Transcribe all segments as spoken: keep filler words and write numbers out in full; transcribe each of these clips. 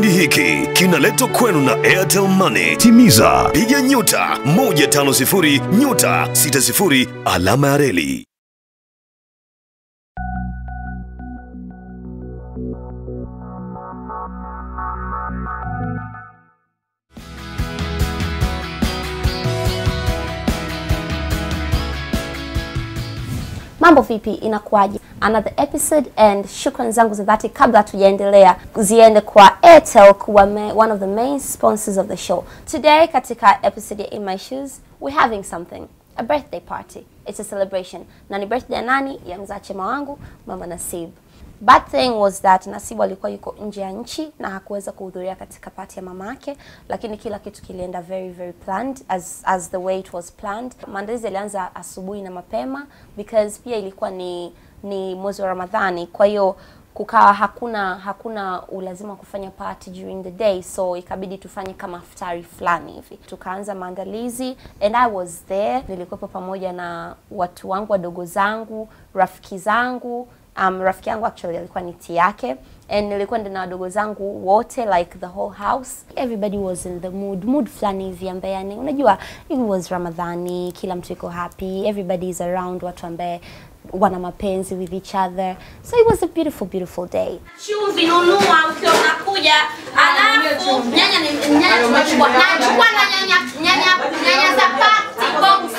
Hiki kinaletwa kwenu na Airtel Money. Timiza piga nyuta moja tano sifuri nyuta sita sifuri alama ya reli. Mambo vipi, inakuaje? Another episode, and shukran zangu za dhati kabla tuyaendelea ziende kwa Airtel kuwa me, one of the main sponsors of the show. Today katika episode ya In My Shoes, we're having something. A birthday party. It's a celebration. Na ni birthday ya nani? Ya mzache mawangu, mama Nasiba. Bad thing was that Nasiba alikuwa yuko nje ya nchi na hakuweza kuhudhuria katika party ya mamake, lakini kila kitu kilienda very very planned as as the way it was planned. Maandalizi yalianza asubuhi na mapema because pia ilikuwa ni ni mwezi wa Ramadhani, kwa hiyo kukawa hakuna hakuna ulazima kufanya party during the day, so ikabidi tufanye kama iftari fulani hivi. Tukaanza maandalizi and I was there. Nilikuwa pamoja na watu wangu, wadogo zangu, rafiki zangu. Um, rafiki yangu actually alikuwa niti yake, and nilikuwa na wadogo zangu wote, like the whole house. Everybody was in the mood mood flani hivi ambaye yani unajua it was Ramadhani, kila mtu yuko happy, everybody is around watu ambaye wana mapenzi with each other, so it was a beautiful beautiful day. Chuzi nunua ukiwa unakuja, alafu nyanya ni nyanya tunachukua na nyanya nyanya nyanya za party box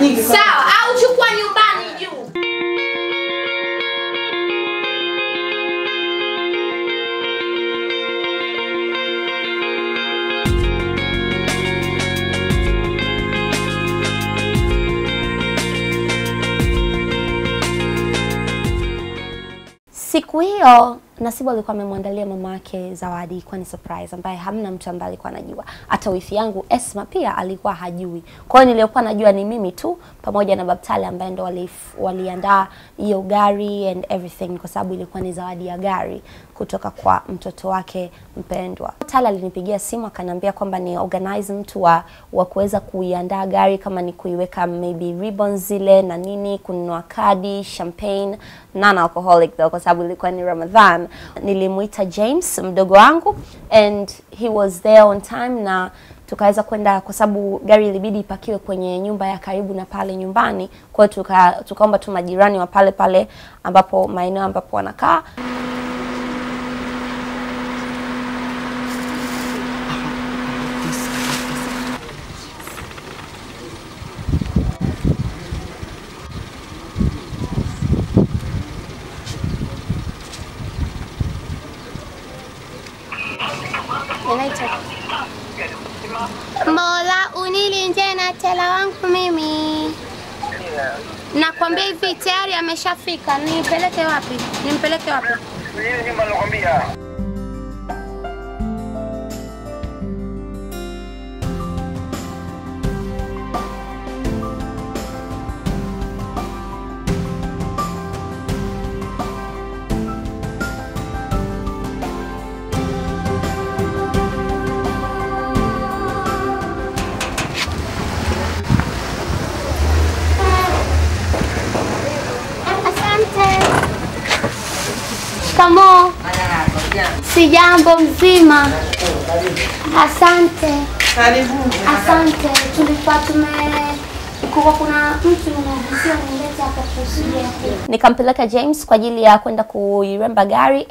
hivi, sawa au chukua nyumbani juu. Siku hiyo Nasiba alikuwa amemwandalia mamake zawadi, ilikuwa ni surprise ambaye hamna mtu ambaye alikuwa anajua. Hata wifi yangu Esma pia alikuwa hajui. Kwa hiyo niliokuwa najua ni mimi tu pamoja na Babtale ambaye ndo waliandaa hiyo gari and everything, kwa sababu ilikuwa ni zawadi ya gari kutoka kwa mtoto wake mpendwa. Babtale alinipigia simu akaniambia kwamba ni organize mtu wa, wa kuweza kuiandaa gari, kama ni kuiweka maybe ribbons zile na nini, kununua kadi, champagne, non alcoholic though, kwa sababu ilikuwa ni Ramadhan. Nilimuita James mdogo wangu and he was there on time, na tukaweza kwenda kwa sababu gari ilibidi ipakiwe kwenye nyumba ya karibu na pale nyumbani, kwa hiyo tuka, tukaomba tu majirani wa pale pale ambapo maeneo ambapo wanakaa. Mola unilinje na tela wangu mimi. Nakwambia hivi tayari ameshafika. Nipeleke wapi? Nimpeleke wapi? Mimi ndio nalokuambia. Shikamoo. Sijambo mzima. Asante. Karibu. Asante. Tulikuwa tume kuko kuna mtu anagusia mleta hapa kusudia. Nikampeleka James kwa ajili ya kwenda kuiremba gari.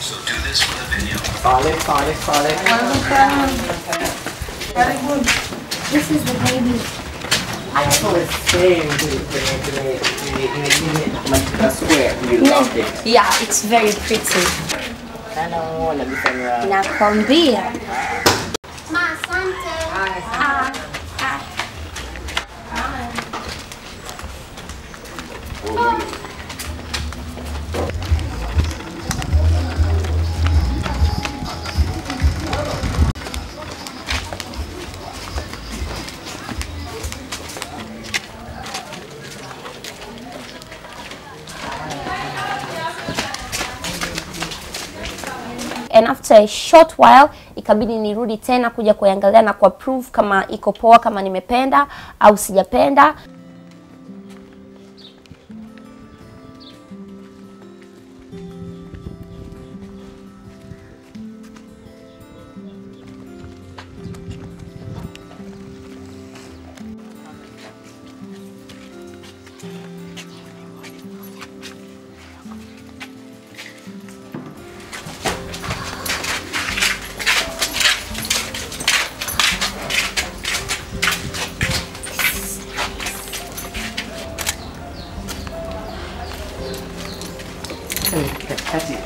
So do this for the video. Pale pale pale. Karibu. This is the baby. I saw it same in a square. You loved it. Yeah, it's very pretty. Hello, let me turn around. Nakwambia. Ma, asante. Ah, ah. Oh. And after a short while ikabidi nirudi tena kuja kuangalia na ku approve kama iko poa, kama nimependa au sijapenda.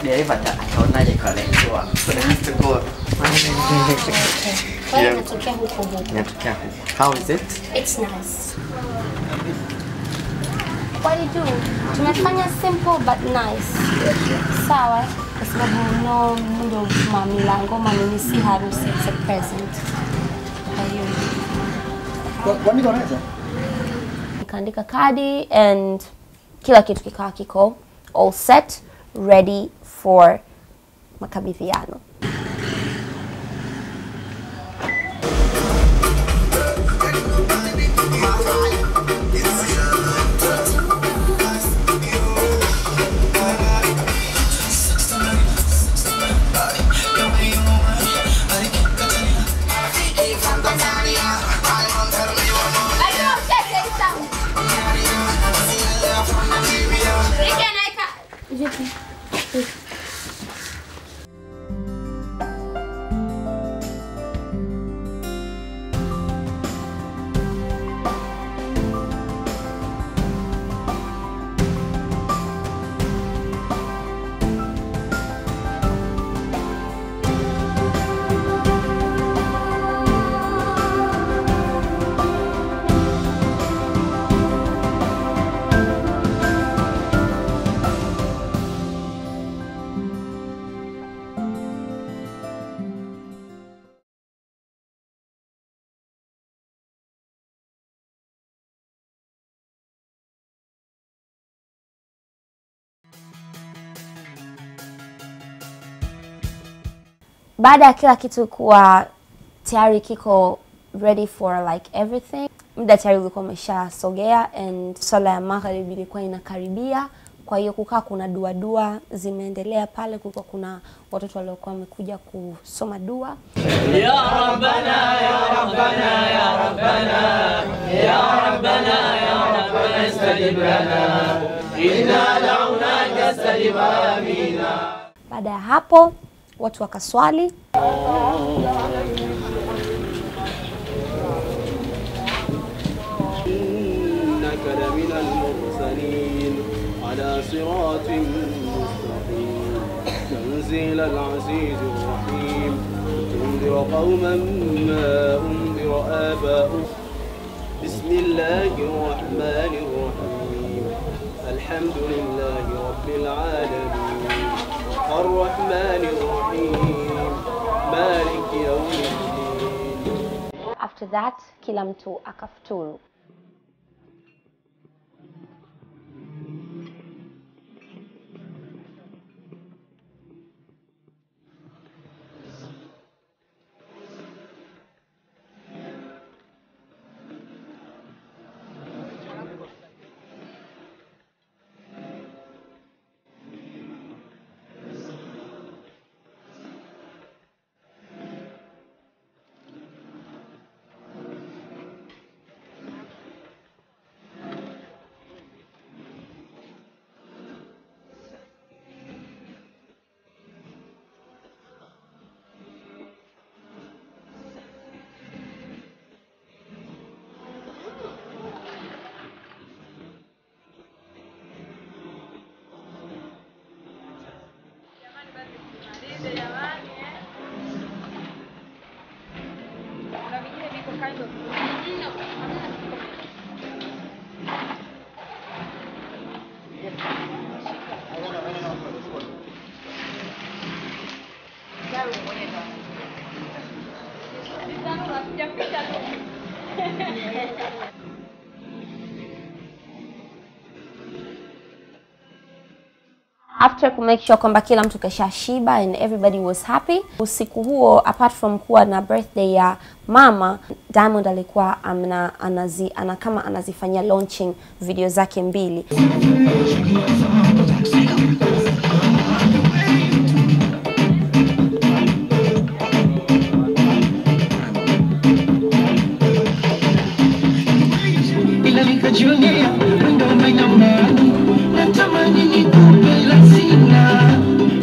dereva ataonaje kwa lengo wao. How is it? It's nice. What do you do? Tunafanya simple but nice. Sawa, kwa sababu no mundo mamilango manini si harusi, it's a present. Kwa nini unaanza? Nikaandika kadi and kila kitu kikawa kiko all set, ready for makabidhiano. Baada ya kila kitu kuwa tayari kiko ready for like everything, muda tayari ulikuwa umeshasogea and sala ya magharibi ilikuwa inakaribia. Kwa hiyo kukaa kuna dua dua zimeendelea pale, kulikuwa kuna watoto waliokuwa wamekuja kusoma dua. Ya Rabbana ya Rabbana ya Rabbana ya Rabbana ya Rabbana istajib lana inna da'unaka istajib amina. Baada ya hapo watu wakaswali. After that, kila mtu akafuturu. After to make sure kwamba kila mtu kesha shiba and everybody was happy. Usiku huo apart from kuwa na birthday ya mama, Diamond alikuwa amna anazi ana kama anazifanya launching video zake mbili.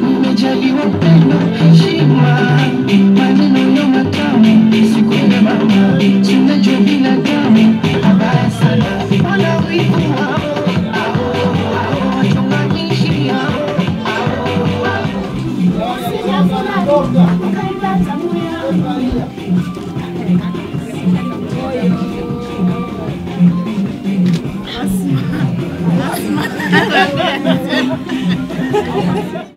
Thank you.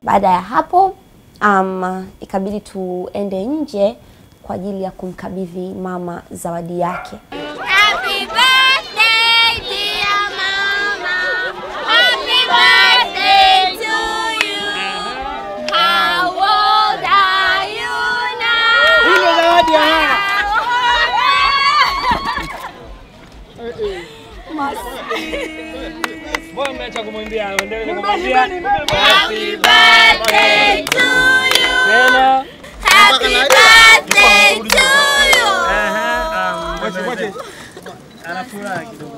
Baada ya hapo um, ikabidi tuende nje kwa ajili ya kumkabidhi mama zawadi yake. Happy birthday dear mama. Happy birthday to you. How old are you now? Ile zawadi haya. Happy birthday to you. Happy birthday to you. Aha. Watch it, watch it. Anafurahi kidogo.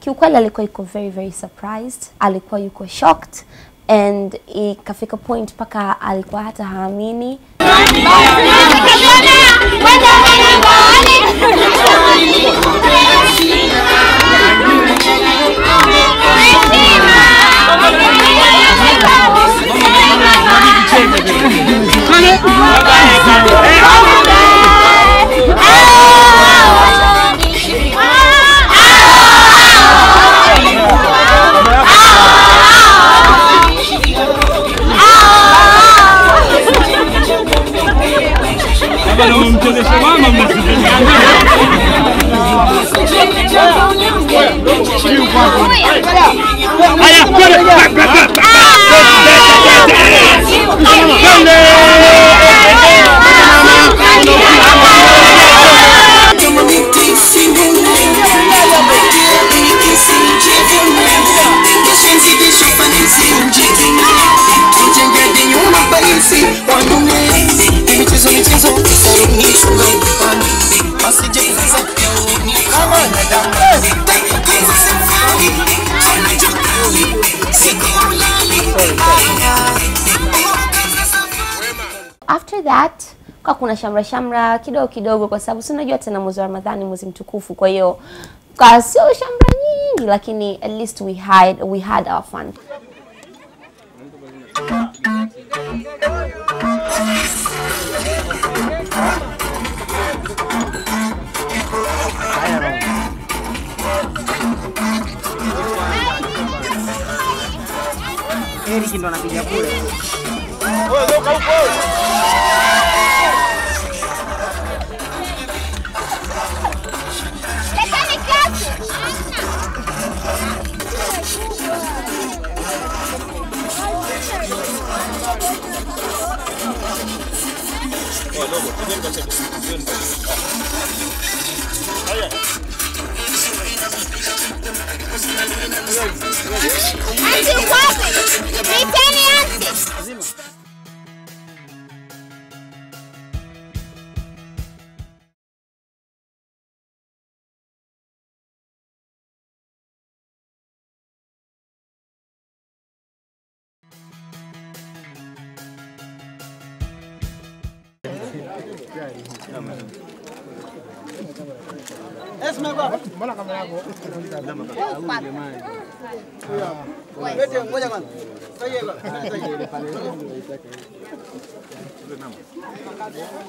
Kiukweli alikuwa yuko very very surprised, alikuwa yuko shocked, and ikafika point paka alikuwa hata haamini. After that, kwa kuna shamra shamra kidogo kidogo kwa sababu unajua tena mwezi wa Ramadhani mwezi mtukufu, kwa hiyo kwa sio shamra nyingi lakini at least we had we had our fun. Eriki ndo anapiga kule. Wewe doka huko. Lakini kazi. Wewe dogo, tuende kwa sababu tuende. Haya. Esma baba, mbona kama yako? Wete ngoja kwanza. Saje baba.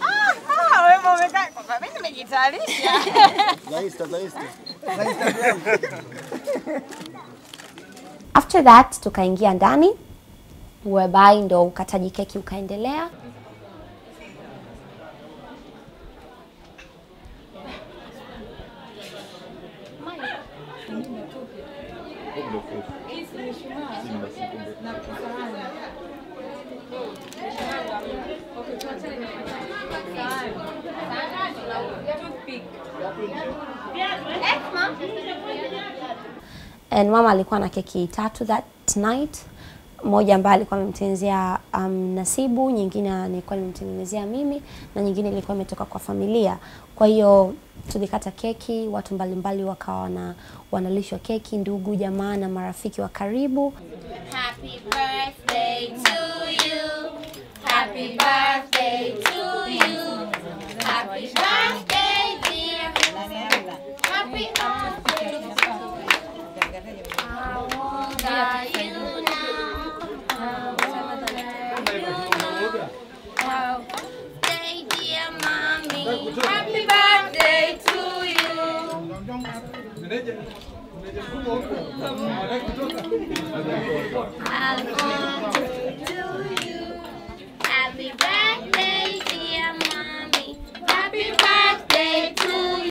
Ah, ah, wewe umeka. Kwa mimi nimejitayarisha. Laista, laista. Laista. After that tukaingia ndani. Whereby ndo ukataji keki ukaendelea. And mama alikuwa na keki tatu that night. Moja ambayo alikuwa amemtenzea um, Nasibu, nyingine alikuwa amemtengenezea mimi na nyingine ilikuwa imetoka kwa familia. Kwa hiyo tulikata keki, watu mbalimbali wakawa na wanalishwa keki, ndugu, jamaa na marafiki wa karibu. Happy birthday to you. Happy birthday to you. Happy birthday dear. birthday to you. Happy birthday, dear mommy. Happy birthday to you.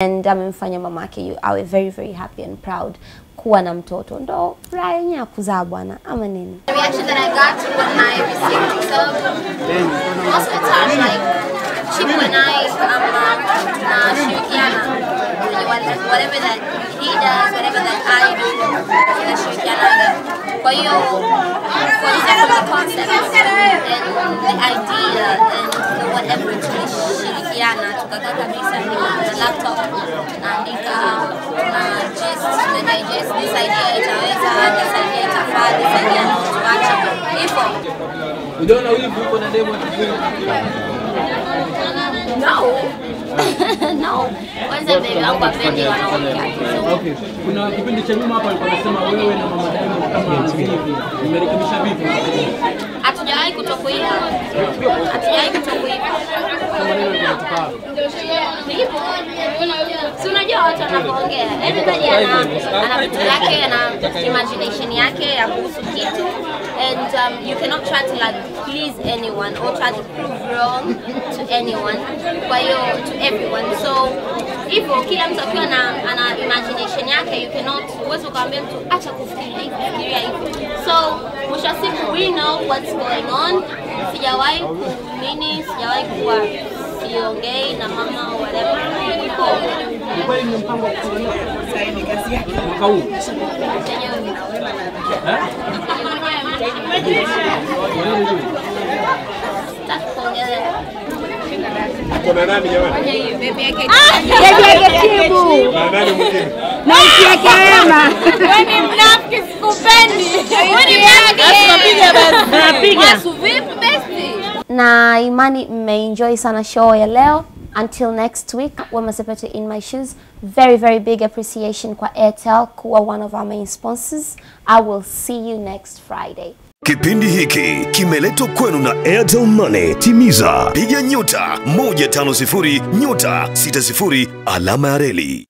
And amemfanya mama yake awe very very happy and proud kuwa na mtoto ndo furaha yenyewe kuzaa bwana ama nini. The reaction that I got when I received the serve, most of the time like she and I um, na shirikiana whatever that he does, whatever that I do, na shirikiana. Kwa hiyo kwa the concept and the idea and the whatever it is shirikiana tukaka kabisa ni laptop naandika na just the digest this idea itaweza this idea itafaa this idea na tuacha hivyo unaona huyu yuko na demo no no kwanza baby wangu wapendi wanaongea okay kuna kipindi cha nyuma hapa alikuwa anasema wewe na mama Diamond kama vipi mmerekebisha vipi hatujawahi kutokuia hatujawahi kutokuia ndipo si unajua watu wanapoongea everybody ana ana vitu yake na imagination yake ya kuhusu kitu and um, you cannot try to like please anyone or try to prove wrong to anyone kwa hiyo to everyone so if okay mtu akiwa na ana imagination yake you cannot uweze kumwambia mtu acha kufikiria fikiria hivyo so mwisho siku we know what's going on sijawahi nini sijawahi kuwa siongei na mama au whatever iko kweli ni mpango wa kuona saini kazi yake mwaka huu kuna nani jamani bebe yake bebe yake kibu nani mkeni na mkieke wema wewe mnafiki sikupendi wewe unapiga basi napiga suvipi besti na imani mmeenjoy sana show ya leo until next week Wema Sepetu in my shoes very very big appreciation kwa Airtel kuwa one of our main sponsors I will see you next Friday. Kipindi hiki kimeletwa kwenu na Airtel Money. Timiza piga nyota moja tano sifuri nyota sita sifuri alama ya reli.